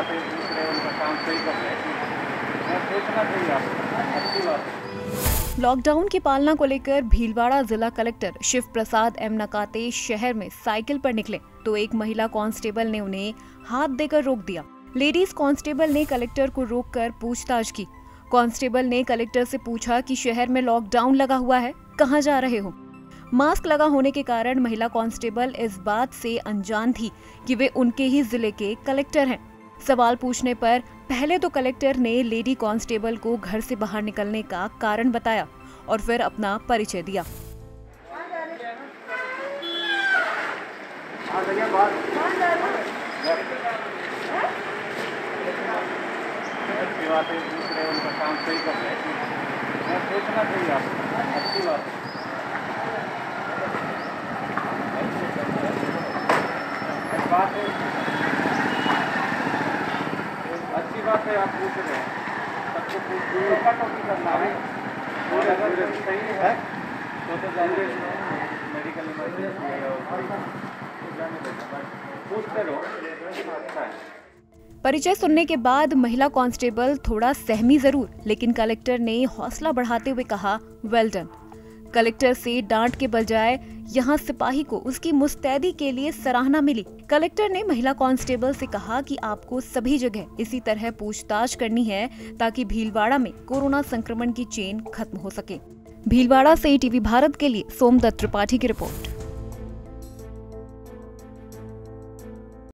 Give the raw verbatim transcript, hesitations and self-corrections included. बातें पूछ रहे हैं, उनका काम सही कर रहे हैं, सोचना चाहिए आपको, अच्छी बात है। लॉकडाउन की पालना को लेकर भीलवाड़ा जिला कलेक्टर शिव प्रसाद एम नकाते शहर में साइकिल पर निकले तो एक महिला कांस्टेबल ने उन्हें हाथ देकर रोक दिया। लेडीज कांस्टेबल ने कलेक्टर को रोककर पूछताछ की। कांस्टेबल ने कलेक्टर से पूछा कि शहर में लॉकडाउन लगा हुआ है, कहां जा रहे हो। मास्क लगा होने के कारण महिला कांस्टेबल इस बात से अनजान थी कि वे उनके ही जिले के कलेक्टर हैं। सवाल पूछने पर पहले तो कलेक्टर ने लेडी कांस्टेबल को घर से बाहर निकलने का कारण बताया और फिर अपना परिचय दिया। अच्छी बात है, आप पूछ रहे हैं, सबको पूछ करना है, सही है तो जाने मेडिकल पूछते रहो, अच्छा है। परिचय सुनने के बाद महिला कांस्टेबल थोड़ा सहमी जरूर, लेकिन कलेक्टर ने हौसला बढ़ाते हुए कहा वेल डन। कलेक्टर से डांट के बजाय यहाँ सिपाही को उसकी मुस्तैदी के लिए सराहना मिली। कलेक्टर ने महिला कांस्टेबल से कहा कि आपको सभी जगह इसी तरह पूछताछ करनी है ताकि भीलवाड़ा में कोरोना संक्रमण की चेन खत्म हो सके। भीलवाड़ा से ईटीवी भारत के लिए सोमदत्त त्रिपाठी की रिपोर्ट।